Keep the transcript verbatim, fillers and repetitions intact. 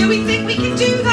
Do we think we can do that?